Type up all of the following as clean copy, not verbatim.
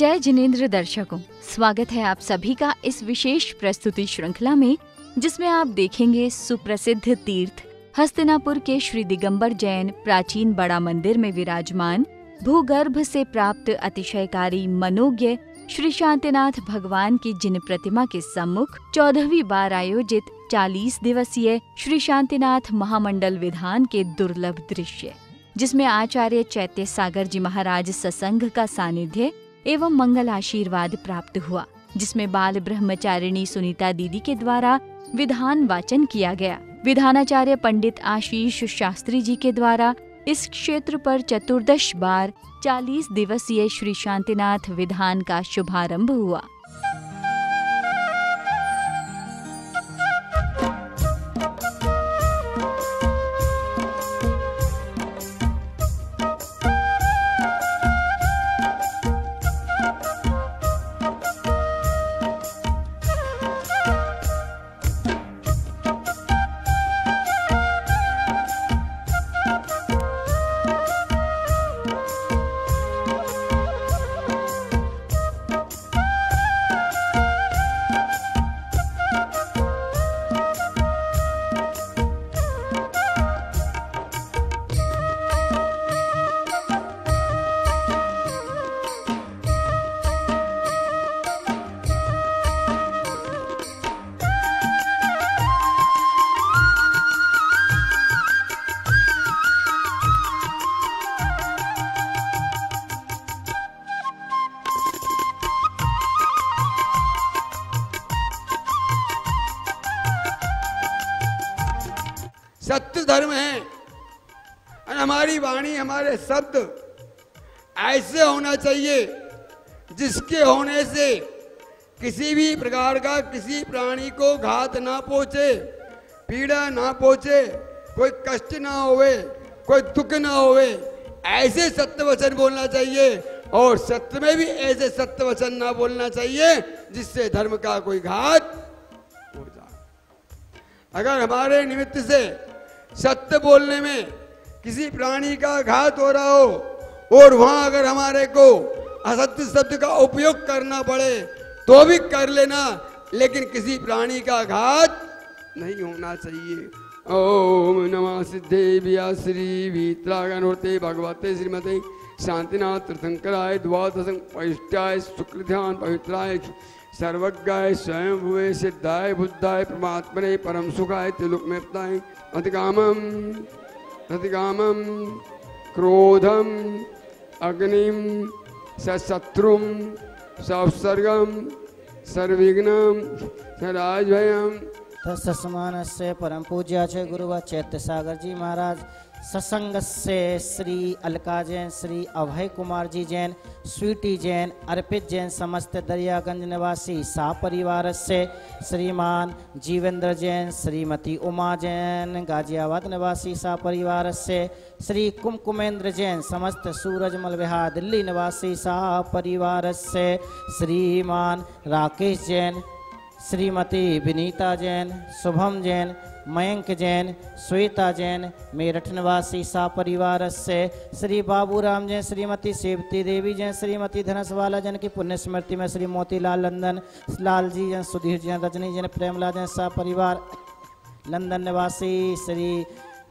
जय जिनेंद्र दर्शकों, स्वागत है आप सभी का इस विशेष प्रस्तुति श्रृंखला में, जिसमें आप देखेंगे सुप्रसिद्ध तीर्थ हस्तिनापुर के श्री दिगंबर जैन प्राचीन बड़ा मंदिर में विराजमान भूगर्भ से प्राप्त अतिशयकारी मनोज्ञ श्री शांतिनाथ भगवान की जिन प्रतिमा के सम्मुख 14वीं बार आयोजित 40 दिवसीय श्री शांतिनाथ महामंडल विधान के दुर्लभ दृश्य, जिसमें आचार्य चैत्य सागर जी महाराज ससंग का सानिध्य एवं मंगल आशीर्वाद प्राप्त हुआ, जिसमें बाल ब्रह्मचारिणी सुनीता दीदी के द्वारा विधान वाचन किया गया। विधानाचार्य पंडित आशीष शास्त्री जी के द्वारा इस क्षेत्र पर 14 बार 40 दिवसीय श्री शांतिनाथ विधान का शुभारंभ हुआ। सत्य धर्म है और हमारी वाणी, हमारे शब्द ऐसे होना चाहिए जिसके होने से किसी भी प्रकार का किसी प्राणी को घात ना पहुँचे, पीड़ा ना पहुँचे, कोई कष्ट ना होवे, कोई दुख ना होवे। ऐसे सत्य वचन बोलना चाहिए और सत्य में भी ऐसे सत्य वचन ना बोलना चाहिए जिससे धर्म का कोई घात हो जाए। अगर हमारे निमित्त से सत्य बोलने में किसी प्राणी का घात हो रहा हो और वहां अगर हमारे को असत्य शब्द का उपयोग करना पड़े तो भी कर लेना, लेकिन किसी प्राणी का घात नहीं होना चाहिए। ओम नमः सिद्धेभ्यः श्री वीतरागानुवर्ते भगवते श्रीमते शांतिनाथ तीर्थंकराय द्वादश वरिष्ठाय शुक्रध्यान पवित्राय सर्वज्ञाय स्वयंभुवे सिद्धाय बुद्धाय परमात्मने परम सुखाय त्रिलोकमेवताय अतिकामं प्रतिकामं क्रोधम अग्निम सशत्रुम सवसर्गम सर्विघ्नम सराजभयम। तत्समान से परम पूज्य आचार्य गुरुवा चैत्य सागर जी महाराज सत्संग से श्री अलका जैन, श्री अभय कुमार जी जैन, स्वीटी जैन, अर्पित जैन, समस्त दरियागंज निवासी सपरिवार से श्रीमान जीवेंद्र जैन, श्रीमती उमा जैन, गाजियाबाद निवासी सपरिवार से श्री कुमकुमेंद्र जैन, समस्त सूरजमल विहार दिल्ली निवासी सपरिवार से श्रीमान राकेश जैन, श्रीमती विनीता जैन, शुभम जैन, मयंक जैन, श्वेता जैन, मेरठ निवासी सपरिवार से श्री बाबूराम जैन, श्रीमती सेवती देवी जैन, श्रीमती धनसवाला जैन की पुण्य स्मृति में श्री मोतीलाल लंदन लाल जी जैन, सुधीर जैन, रजनी जैन, प्रेमला जैन सपरिवार, लंदन निवासी श्री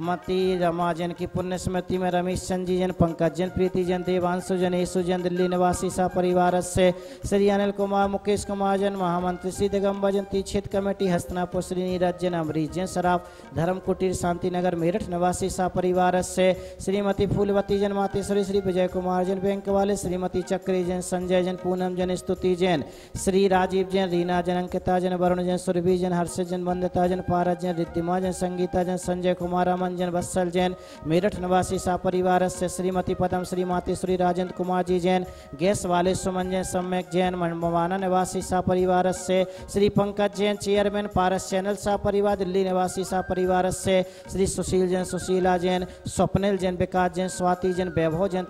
मती रमा जन की पुण्य स्मृति में रमेश चंद जी जन, पंकज जन, प्रीति जन, देवांशु जन, येसु जन, दिल्ली निवासी शाह परिवार से श्री अनिल कुमार, मुकेश कुमार जन, महामंत्री श्री दिगंबर जन, तीक्षित कमेटी हस्तिनापुर श्री नीरज जन, अमरीश जन सराफ, धर्म कुटीर शांति नगर मेरठ निवासी शाह परिवार से श्रीमती फूलवती जन, मातेश्वरी श्री विजय कुमार जन, बैंक वाले श्रीमती चक्री जन, संजय जन, पूनम जन, स्तुति जैन, श्री राजीव जैन, रीना जन, अंकिता जन, वरुण जन, सुरभि जन, हर्ष जन, वंदिता जन, पारस जन, रिद्धिमा जन, संगीता जन, संजय कुमार, अमन जन, बत्सल जैन मेरठ निवासी शाह परिवार से श्रीमती पदम श्री मातेश्वरी, राजेंद्र कुमार जी जैन, गैस वाले सुमन जैन, सम्यक जैन, मनमवाना निवासी शाह परिवार से श्री पंकज जैन, चेयरमैन पारस चैनल शाह परिवार, दिल्ली निवासी शाह परिवार से श्री सुशील जैन, सुशीला जैन, स्वप्निल जैन, विकास जैन, स्वाति जन, वैभव जन,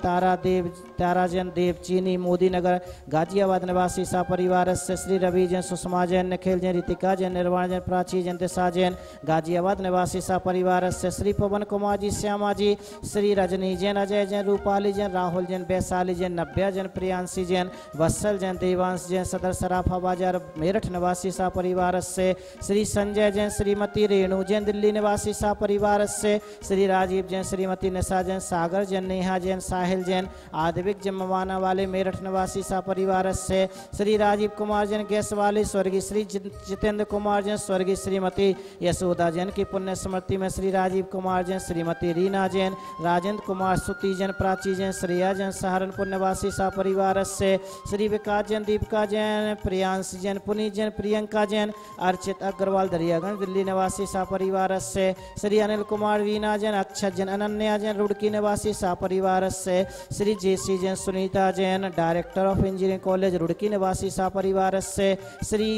तारा जन, देव चीनी, मोदी नगर गाजियाबाद निवासी शाह परिवार से श्री रवि जैन, सुषमा जैन, निखिल जैन, रितिका जैन, निर्वाण जन, प्राची जन, दिशा जैन गाजियाबाद निवासी शाह परिवार से श्री पवन कुमार जी, श्यामा जी, श्री रजनी जैन, अजय जैन, रूपाली जैन, राहुल जैन, वैशाली जैन, नब्या जन, प्रियांशी जैन, वत्सल जैन, देवांश जैन, सदर सराफा बाजार मेरठ निवासी शाह परिवार से श्री संजय जैन, श्रीमती रेणु जैन, दिल्ली निवासी शाह परिवार से श्री राजीव जैन, श्रीमती निशा जैन, सागर जैन, नेहा जैन, साहिल जैन, आदिविक जन, मवाना वाले मेरठ निवासी शाह परिवार से श्री राजीव कुमार जैन, गैस वाले स्वर्गीय श्री जितेंद्र कुमार जैन, स्वर्गीय श्रीमती यशोदा जैन की पुण्य स्मृति में श्री राजीव कुमार जैन, श्रीमती रीना जैन, राजेंद्र कुमार, सुति जैन, प्राची जैन, श्रेया जैन, सहारनपुर निवासी शाह परिवार से श्री विकास जैन, दीपिका जैन, प्रियांश जैन, पुनीत जैन, प्रियंका जैन, अर्चित अग्रवाल, दरियागंज दिल्ली निवासी शाह परिवार से श्री अनिल कुमार, वीना जैन, अक्षत जन, अनन्या जैन, रुड़की निवासी शाह परिवार से Shri J C Jain, Sunita Jain, director of engineering college Roorkee निवासी शाह परिवार से श्री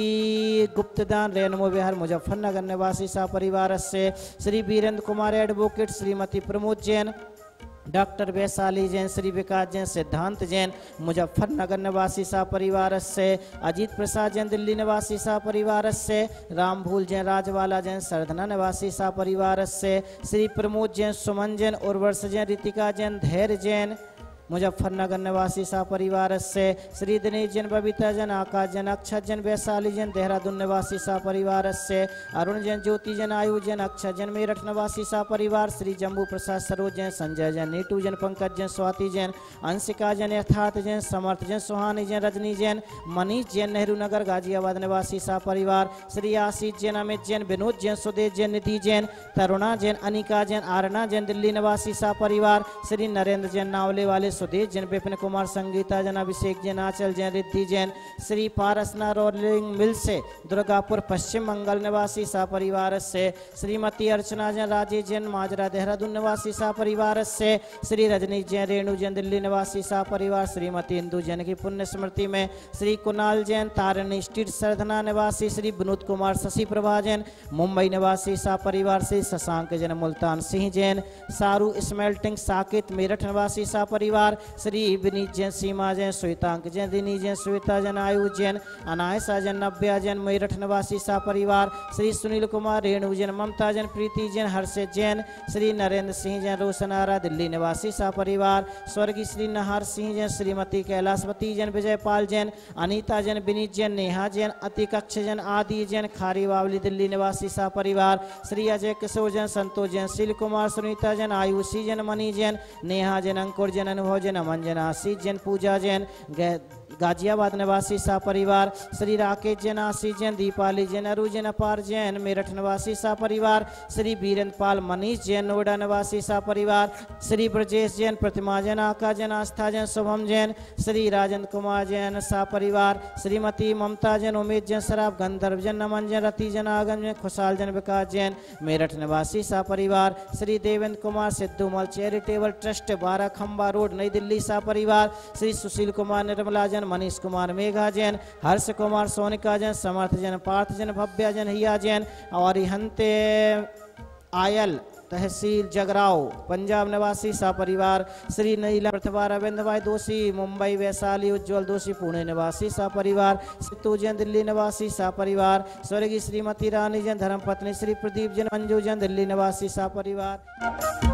गुप्तदान रेणमो विहार मुजफ्फरनगर निवासी शाह परिवार से श्री वीरेंद्र कुमार एडवोकेट, श्रीमती प्रमोद जैन, डॉक्टर वैशाली जैन, श्री विकास जैन, सिद्धांत जैन मुजफ्फरनगर निवासी शाह परिवार से अजीत प्रसाद जैन, दिल्ली निवासी शाह परिवार से रामभूल जैन, राजवाला जैन, सरधना निवासी शाह परिवार से श्री प्रमोद जैन, सुमन जैन, उर्वर्ष जैन, रितिका जैन, धैर्य जैन मुजफ्फरनगर निवासी शाह परिवार से श्री दिनेश जैन, बबीता जन, आकाश जन, अक्षत जन, वैशाली जन, देहरादून निवासी शाह परिवार से अरुण जन, ज्योति जन, आयु जन, अक्षत जन मेरठ निवासी शाह परिवार, श्री जम्बू प्रसाद सरोज जैन, संजय जन, नीटू जन, पंकज जन, स्वाति जैन, अंशिका जन, यथार्थ जैन, समर्थ जैन, सुहानी जैन, रजनी जैन, मनीष जैन नेहरू नगर गाजियाबाद निवासी शाह परिवार, श्री आशीष जैन, अमित जैन, विनोद जैन, सुदेश जैन, निधि जैन, तरुणा जैन, अनिका जैन, आरणा जैन दिल्ली निवासी शाह परिवार, श्री नरेंद्र जैन, नावले वाले सुदेश जैन, विपिन कुमार, संगीता जैन, अभिषेक जैन, आंचल जैन, रिद्धि जैन, श्री पारसना रोलिंग मिल से दुर्गापुर पश्चिम बंगाल निवासी शाह परिवार से श्रीमती अर्चना जैन, राजेश जैन, माजरा देहरादून निवासी शाह परिवार से श्री रजनीश जैन, रेणु जैन दिल्ली निवासी शाह परिवार, श्रीमती इंदु जैन की पुण्य स्मृति में श्री कुणाल जैन, तारिणी स्ट्रीट सरधना निवासी श्री विनोद कुमार, शशि प्रभा जैन मुंबई निवासी शाह परिवार से शशांक जैन, मुल्तान सिंह जैन, सारू स्मेल्टिंग साकेत मेरठ निवासी शाह परिवार, श्री विनीत जैन, सीमा जैन, श्वेतांक जैन, रिनी जैन, श्वेता जैन, आयु जैन, अनायसा जैन, नब्या जैन मेरठ निवासी शाह परिवार, श्री सुनील कुमार, रेणु जैन, ममता जैन, प्रीति जैन, हर्षित जैन, श्री नरेंद्र सिंह जैन, रोशनारा दिल्ली निवासी शाह परिवार, स्वर्गीय श्री नाहर सिंह जन, श्रीमती कैलाशवती जन, विजयपाल जैन, अनिता जैन, विनीत जैन, नेहा जैन, अतिकक्ष जैन, आदि जैन खारी बावली दिल्ली निवासी शाह परिवार, श्री अजय किशोर जैन, संतोष जैन, शील कुमार, सुनीता जैन, आयुषी जन, मनी जैन, नेहा जैन, अंकुर जैन, भोजन, अमंजन, आशीष जैन, पूजा जैन गाजियाबाद निवासी शाह परिवार, श्री राकेश जैन, आशीष जैन, दीपाली जैन, अरु जैन, अपार जैन मेरठ निवासी शाह परिवार, श्री वीरेंद्र पाल, मनीष जैन नोएडा निवासी शाह परिवार, श्री ब्रजेश जैन, प्रतिमा जैन, आका जैन, आस्था जैन, शुभम जैन, श्री राजेंद्र कुमार जैन शाह परिवार, श्रीमती ममता जैन, उमेश जैन सराफ, गंधर्व जैन, नमन जैन, रति जन, आगम जैन, खुशाल जन, विकास जैन मेरठ निवासी शाह परिवार, Shri Devendra Kumar, Siddhumal charitable trust 12 Khamba road नई दिल्ली शाह परिवार, श्री सुशील कुमार, निर्मला जैन, मनीष कुमार, मेघा जैन, हर्ष कुमार, सोनिका जैन, समर्थ जैन, पार्थ जैन, भव्या जैन, हिया जैन और हंते आयल तहसील जगराव पंजाब निवासी शाह परिवार, श्री नीला प्रतिभा रविंद भाई दोषी मुंबई वैशाली उज्ज्वल दोषी पुणे निवासी शाह परिवार, सितू जैन दिल्ली निवासी शाह परिवार, स्वर्गीय श्रीमती रानी जैन, धर्मपत्नी श्री प्रदीप जैन, मंजू जैन दिल्ली निवासी शाह परिवार।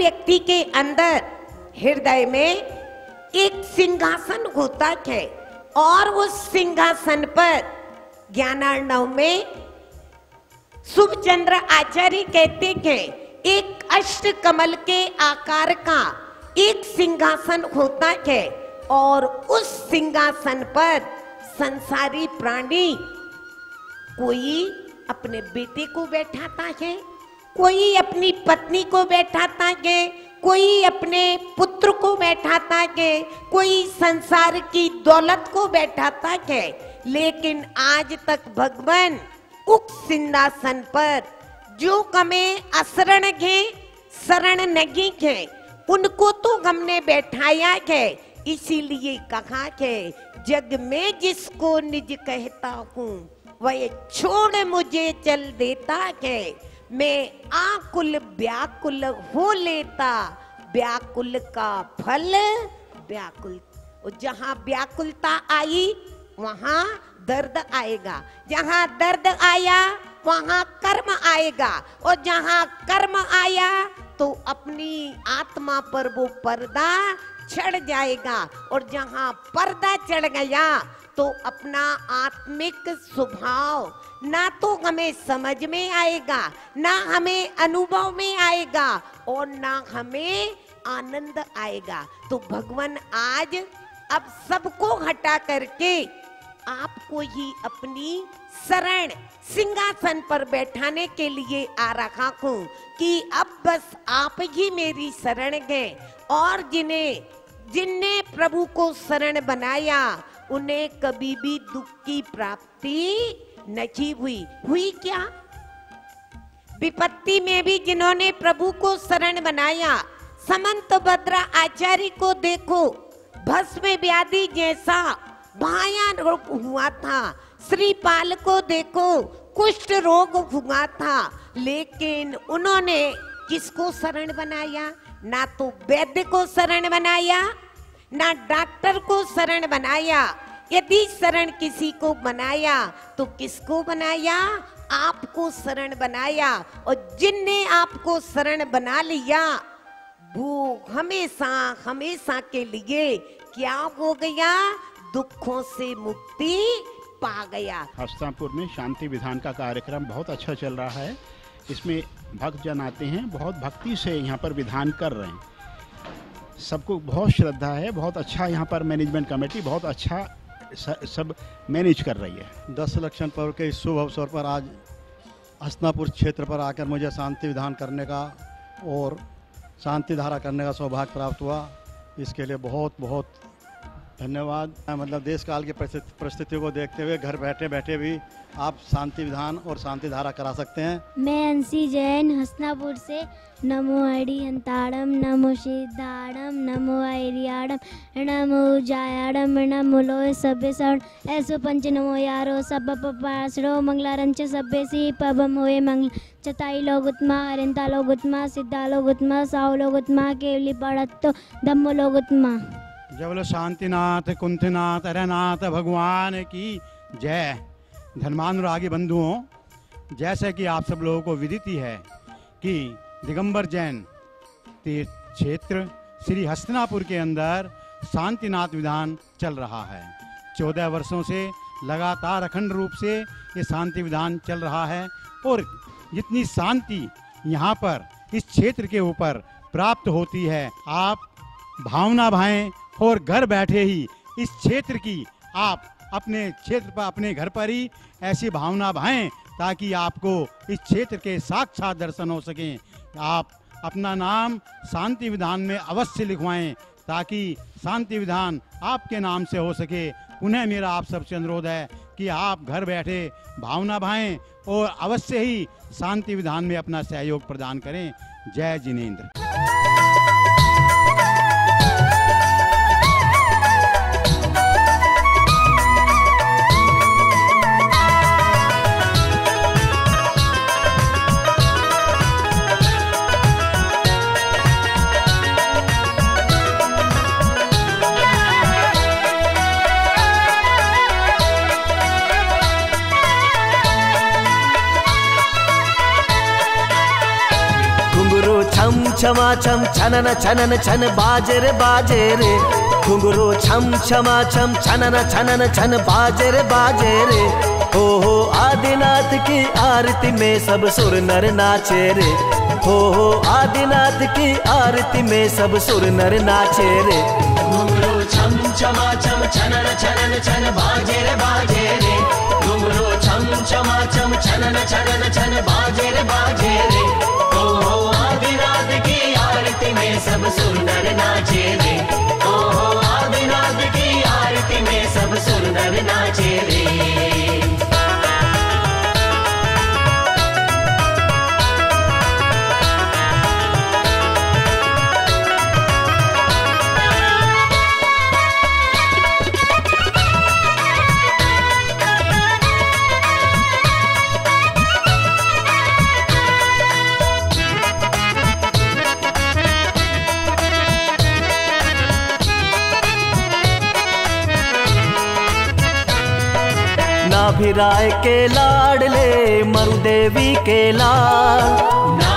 व्यक्ति के अंदर हृदय में एक सिंहासन होता है और उस सिंहासन पर ज्ञानार्णव में शुभचंद्र आचार्य कहते हैं एक अष्ट कमल के आकार का एक सिंहासन होता है और उस सिंहासन पर संसारी प्राणी कोई अपने बेटे को बैठाता है, कोई अपनी पत्नी को बैठाता है, कोई अपने पुत्र को बैठाता है, कोई संसार की दौलत को बैठाता है, लेकिन आज तक भगवान उस सिंहासन पर जो कमे असरण है शरण नहीं है उनको तो हमने बैठाया है। इसीलिए कहा है जग में जिसको निज कहता हूँ वह छोड़ मुझे चल देता है, मैं आकुल व्याकुल हो लेता, व्याकुल का फल व्याकुल। जहाँ व्याकुलता आई वहाँ दर्द आएगा, जहाँ दर्द आया वहाँ कर्म आएगा और जहाँ कर्म आया तो अपनी आत्मा पर वो पर्दा चढ़ जाएगा और जहाँ पर्दा चढ़ गया तो अपना आत्मिक स्वभाव ना तो हमें समझ में आएगा, ना हमें अनुभव में आएगा और ना हमें आनंद आएगा। तो भगवान आज अब सबको हटा करके आपको ही अपनी शरण सिंहासन पर बैठाने के लिए आ रखा हूँ कि अब बस आप ही मेरी शरण गए और जिनने प्रभु को शरण बनाया उन्हें कभी भी दुख की प्राप्ति नहीं हुई। हुई क्या? विपत्ति में भी जिन्होंने प्रभु को शरण बनाया, समंत आचार्य को देखो, भस्म व्याधि जैसा भयानक रोग हुआ था, श्रीपाल को देखो कुष्ठ रोग हुआ था, लेकिन उन्होंने किसको शरण बनाया? ना तो वैद्य को शरण बनाया, ना डॉक्टर को शरण बनाया। यदि शरण किसी को बनाया तो किसको बनाया? आपको शरण बनाया। और जिनने आपको शरण बना लिया वो हमेशा हमेशा के लिए क्या हो गया? दुखों से मुक्ति पा गया। हस्तिनापुर में शांति विधान का कार्यक्रम बहुत अच्छा चल रहा है। इसमें भक्तजन आते हैं, बहुत भक्ति से यहाँ पर विधान कर रहे हैं, सबको बहुत श्रद्धा है, बहुत अच्छा। यहाँ पर मैनेजमेंट कमेटी बहुत अच्छा सब मैनेज कर रही है। 10 लक्षण पर्व के इस शुभ अवसर पर आज हस्तिनापुर क्षेत्र पर आकर मुझे शांति विधान करने का और शांति धारा करने का सौभाग्य प्राप्त हुआ। इसके लिए बहुत बहुत धन्यवाद। मतलब देश काल की परिस्थितियों को देखते हुए घर बैठे बैठे भी आप शांति विधान और शांति धारा करा सकते हैं। मैं अंशी जैन हस्तिनापुर से। नमो हरिहंताड़म, नमो सिद्धाड़म, नमो ऐरियाड़म, नमो जायाड़म, नमो लोय सभ्य सवण ऐसो पंच नमो यारो सब पासड़ो मंगलारंच सभ्य सी पबम होए मंगल चताई लोग उत्मा हरिंता लोग उत्मा सिद्धा लोग उत्मा साव लोग उत्मा केवली पड़त्तो धम्मो लोग उत्मा। जब लो शांतिनाथ कुंतीनाथ अरेनाथ भगवान की जय। धर्मानुरागी बंधुओं, जैसे कि आप सब लोगों को विदिती है कि दिगंबर जैन तीर्थ क्षेत्र श्री हस्तिनापुर के अंदर शांतिनाथ विधान चल रहा है। 14 वर्षों से लगातार अखंड रूप से ये शांति विधान चल रहा है और जितनी शांति यहाँ पर इस क्षेत्र के ऊपर प्राप्त होती है आप भावना भाएँ और घर बैठे ही इस क्षेत्र की आप अपने क्षेत्र पर अपने घर पर ही ऐसी भावना भाएं ताकि आपको इस क्षेत्र के साक्षात दर्शन हो सकें। आप अपना नाम शांति विधान में अवश्य लिखवाएं ताकि शांति विधान आपके नाम से हो सके। उन्हें मेरा आप सबसे अनुरोध है कि आप घर बैठे भावना भाएं और अवश्य ही शांति विधान में अपना सहयोग प्रदान करें। जय जिनेंद्र। छमा छम छनन छन बाजे बाजे रे घुंघरू छम छमा छम छनन छन बाजे रे हो आदिनाथ की आरती में सब सुर नर नाचे रे हो आदिनाथ की आरती में सब सुर नर नाचे रे घुंघरू छम छमा छम छनन छन बाजे रे घुंघरू छम छमा छम छनन छन बाजे रे हो आदिनाथ की आरती में सब सुर नर नाचे रे हो आदिनाथ की आरती में सब सुर नर नाचे रे। नाभिराय के लाडले मरुदेवी के लाल